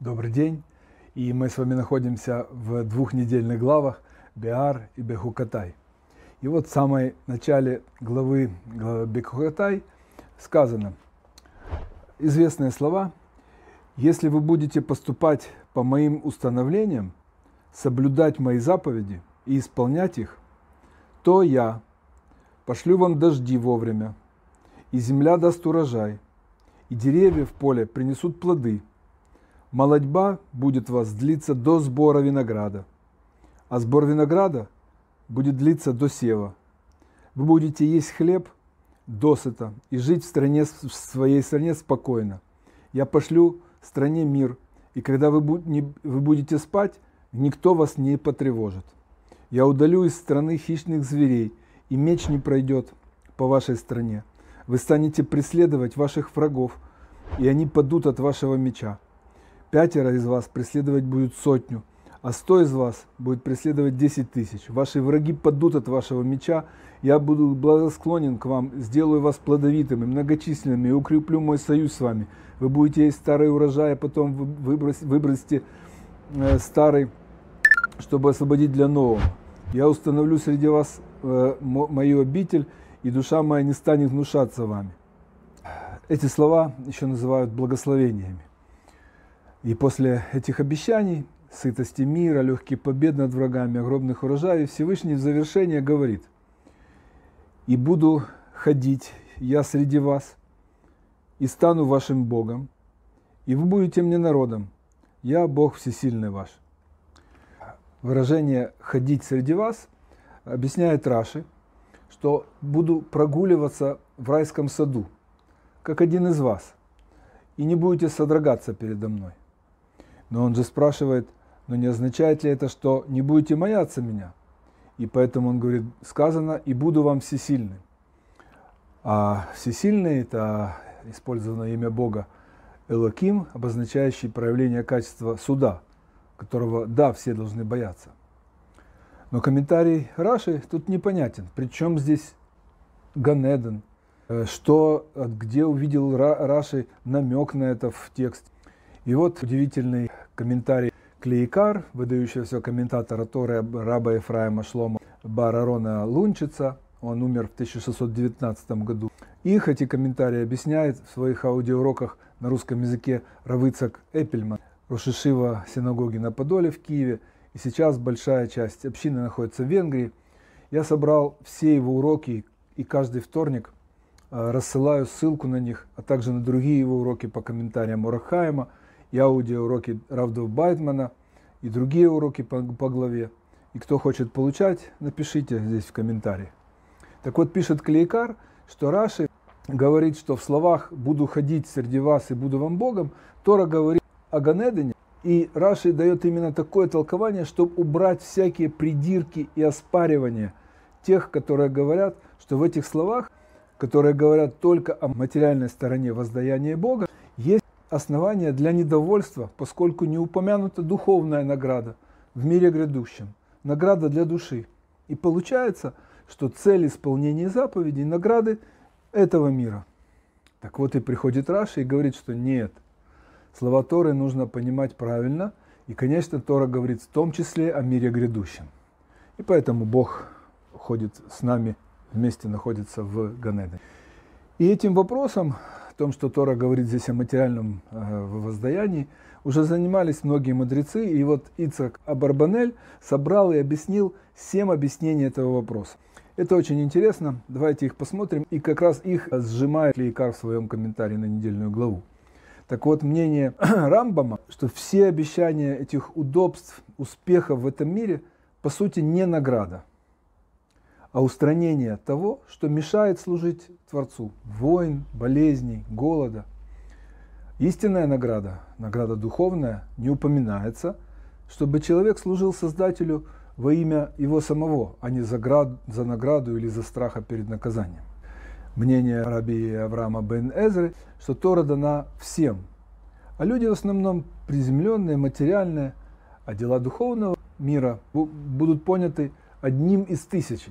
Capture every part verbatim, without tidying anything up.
Добрый день, и мы с вами находимся в двухнедельных главах Беар и Бехукотай. И вот в самом начале главы, главы Бехукотай сказано известные слова: «Если вы будете поступать по моим установлениям, соблюдать мои заповеди и исполнять их, то я пошлю вам дожди вовремя, и земля даст урожай, и деревья в поле принесут плоды. Молодьба будет вас длиться до сбора винограда, а сбор винограда будет длиться до сева. Вы будете есть хлеб досыта и жить в стране, в своей стране спокойно. Я пошлю стране мир, и когда вы будете спать, никто вас не потревожит. Я удалю из страны хищных зверей, и меч не пройдет по вашей стране. Вы станете преследовать ваших врагов, и они падут от вашего меча. Пятеро из вас преследовать будут сотню, а сто из вас будет преследовать десять тысяч. Ваши враги падут от вашего меча, я буду благосклонен к вам, сделаю вас плодовитыми, многочисленными, и укреплю мой союз с вами. Вы будете есть старый урожай, а потом выбросите старый, чтобы освободить для нового. Я установлю среди вас мою обитель, и душа моя не станет гнушаться вами». Эти слова еще называют благословениями. И после этих обещаний, сытости мира, легких побед над врагами, огромных урожаев, Всевышний в завершение говорит: «И буду ходить я среди вас, и стану вашим Богом, и вы будете мне народом, я Бог всесильный ваш». Выражение «ходить среди вас» объясняет Раши, что буду прогуливаться в райском саду, как один из вас, и не будете содрогаться передо мной. Но он же спрашивает, но не означает ли это, что не будете бояться меня? И поэтому он говорит, сказано, и буду вам всесильным. А всесильный – это использованное имя Бога Элоким, обозначающий проявление качества суда, которого, да, все должны бояться. Но комментарий Раши тут непонятен. Причем здесь Ганеден? Что, где увидел Раши намек на это в тексте? И вот удивительный комментарий Кли Якар, выдающегося комментатора Торы раба Ефраима Шлома Барарона Лунчица. Он умер в тысяча шестьсот девятнадцатом году. Их эти комментарии объясняет в своих аудиоуроках на русском языке Равыцак Эпельман, рушишива синагоги на Подоле в Киеве. И сейчас большая часть общины находится в Венгрии. Я собрал все его уроки и каждый вторник рассылаю ссылку на них, а также на другие его уроки по комментариям Урахаема, и аудиоуроки Равдов Байтмана, и другие уроки по, по главе. И кто хочет получать, напишите здесь в комментарии. Так вот, пишет Клейкар, что Раши говорит, что в словах «буду ходить среди вас и буду вам Богом» Тора говорит о Ганедене. И Раши дает именно такое толкование, чтобы убрать всякие придирки и оспаривания тех, которые говорят, что в этих словах, которые говорят только о материальной стороне воздаяния Бога, есть основания для недовольства, поскольку не упомянута духовная награда в мире грядущем, награда для души. И получается, что цель исполнения заповедей – награды этого мира. Так вот и приходит Раши и говорит, что нет. Слова Торы нужно понимать правильно, и, конечно, Тора говорит в том числе о мире грядущем. И поэтому Бог ходит с нами, вместе находится в Ганедене. И этим вопросом, о том, что Тора говорит здесь о материальном э, воздаянии, уже занимались многие мудрецы, и вот Ицак Абарбанель собрал и объяснил семь объяснений этого вопроса. Это очень интересно, давайте их посмотрим, и как раз их сжимает Кли Якар в своем комментарии на недельную главу. Так вот, мнение Рамбама, что все обещания этих удобств, успехов в этом мире, по сути, не награда, а устранение того, что мешает служить Творцу: войн, болезней, голода. Истинная награда, награда духовная, не упоминается, чтобы человек служил Создателю во имя Его самого, а не за награду или за страха перед наказанием. Мнение раби Авраама бен Эзры, что Тора дана всем, а люди в основном приземленные, материальные, а дела духовного мира будут поняты одним из тысячи.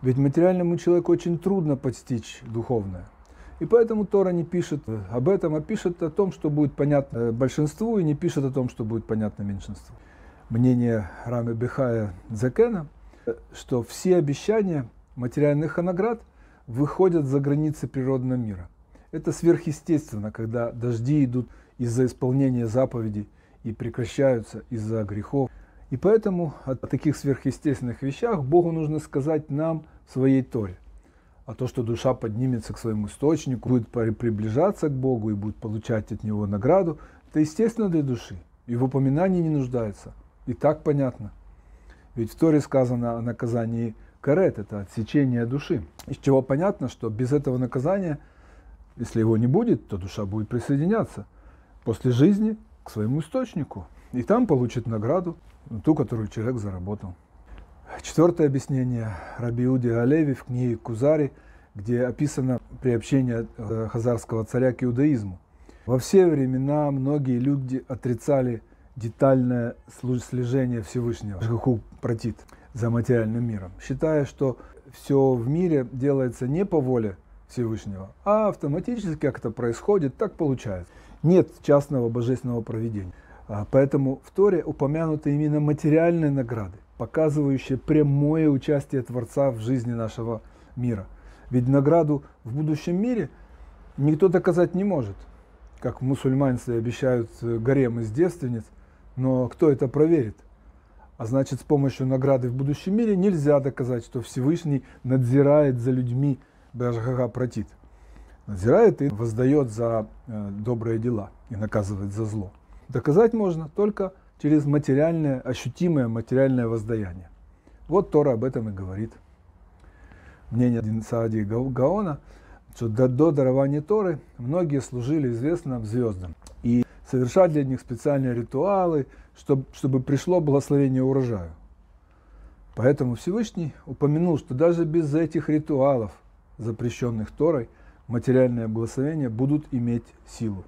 Ведь материальному человеку очень трудно постичь духовное. И поэтому Тора не пишет об этом, а пишет о том, что будет понятно большинству, и не пишет о том, что будет понятно меньшинству. Мнение Раби Бехая Закена, что все обещания материальных наград выходят за границы природного мира. Это сверхъестественно, когда дожди идут из-за исполнения заповедей и прекращаются из-за грехов. И поэтому о таких сверхъестественных вещах Богу нужно сказать нам в своей Торе. А то, что душа поднимется к своему источнику, будет приближаться к Богу и будет получать от него награду, это естественно для души. И в упоминании не нуждается. И так понятно. Ведь в Торе сказано о наказании карет, это отсечение души. Из чего понятно, что без этого наказания, если его не будет, то душа будет присоединяться после жизни к своему источнику. И там получит награду, ту, которую человек заработал. Четвертое объяснение раби Иуде Алеви в книге Кузари, где описано приобщение хазарского царя к иудаизму. Во все времена многие люди отрицали детальное служение Всевышнего, жгуху протит, за материальным миром, считая, что все в мире делается не по воле Всевышнего, а автоматически, как это происходит, так получается. Нет частного божественного провидения. Поэтому в Торе упомянуты именно материальные награды, показывающие прямое участие Творца в жизни нашего мира. Ведь награду в будущем мире никто доказать не может. Как в мусульманстве обещают гарем из девственниц, но кто это проверит? А значит, с помощью награды в будущем мире нельзя доказать, что Всевышний надзирает за людьми, беар протит. Надзирает и воздает за добрые дела и наказывает за зло. Доказать можно только через материальное, ощутимое материальное воздаяние. Вот Тора об этом и говорит. Мнение Дин Саади Гаона, что до, до дарования Торы многие служили известным звездам и совершали для них специальные ритуалы, чтобы, чтобы пришло благословение урожаю. Поэтому Всевышний упомянул, что даже без этих ритуалов, запрещенных Торой, материальные благословения будут иметь силу.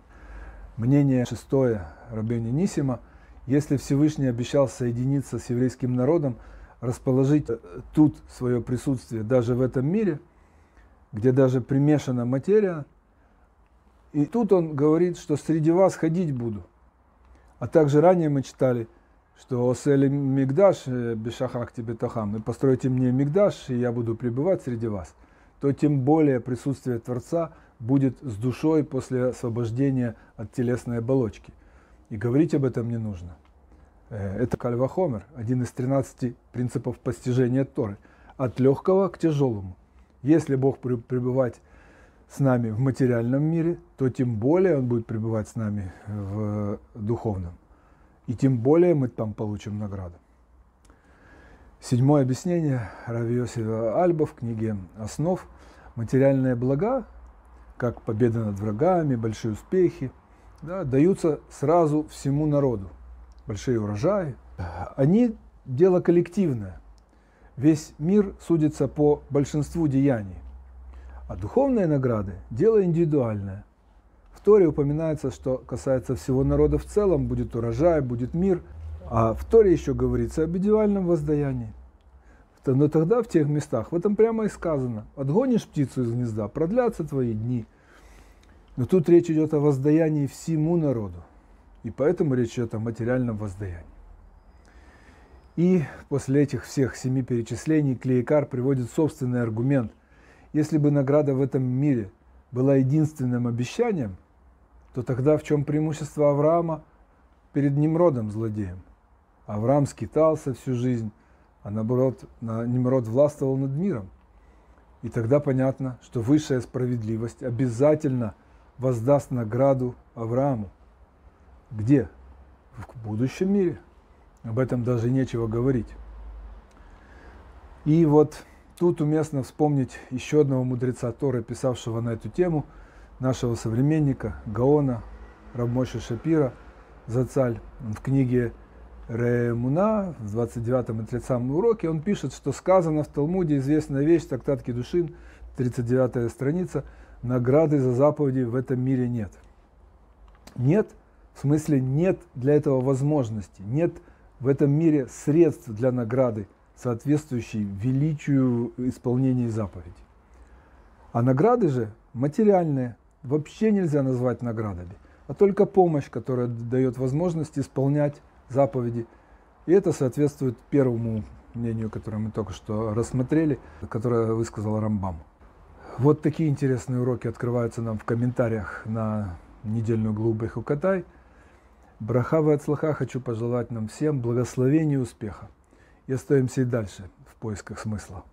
Мнение шестое рабейну Нисима: если Всевышний обещал соединиться с еврейским народом, расположить тут свое присутствие даже в этом мире, где даже примешана материя, и тут он говорит, что среди вас ходить буду. А также ранее мы читали, что «Осели Мигдаш бешахах тебе тахам», и «Постройте мне Мигдаш, и я буду пребывать среди вас», то тем более присутствие Творца будет с душой после освобождения от телесной оболочки. И говорить об этом не нужно. Это кальвахомер, один из тринадцати принципов постижения Торы. От легкого к тяжелому. Если Бог будет пребывать с нами в материальном мире, то тем более Он будет пребывать с нами в духовном. И тем более мы там получим награду. Седьмое объяснение раби Йосифа Альба в книге «Основ». Материальные блага, как победа над врагами, большие успехи, да, даются сразу всему народу. Большие урожаи. Они дело коллективное. Весь мир судится по большинству деяний. А духовные награды – дело индивидуальное. В Торе упоминается, что касается всего народа в целом, будет урожай, будет мир. А в Торе еще говорится об индивидуальном воздаянии. Но тогда в тех местах, в этом прямо и сказано: «Отгонишь птицу из гнезда, продлятся твои дни». Но тут речь идет о воздаянии всему народу. И поэтому речь идет о материальном воздаянии. И после этих всех семи перечислений Клейкар приводит собственный аргумент. Если бы награда в этом мире была единственным обещанием, то тогда в чем преимущество Авраама перед Немродом, злодеем? Авраам скитался всю жизнь, а наоборот, Немрод властвовал над миром. И тогда понятно, что высшая справедливость обязательно воздаст награду Аврааму. Где? В будущем мире. Об этом даже нечего говорить. И вот тут уместно вспомнить еще одного мудреца Торы, писавшего на эту тему, нашего современника Гаона Рабмоши Шапира, Зацаль. В книге Ремуна в двадцать девятом и тридцатом уроке он пишет, что сказано в Талмуде известная вещь, трактат Душин, тридцать девятая страница: награды за заповеди в этом мире нет. Нет, в смысле нет для этого возможности, нет в этом мире средств для награды, соответствующей величию исполнения заповедей. А награды же материальные вообще нельзя назвать наградами, а только помощь, которая дает возможность исполнять заповеди. И это соответствует первому мнению, которое мы только что рассмотрели, которое высказал Рамбам. Вот такие интересные уроки открываются нам в комментариях на недельную главу Бехукотай. Браха ва ацлаха хочу пожелать нам всем благословения и успеха. И остаемся и дальше в поисках смысла.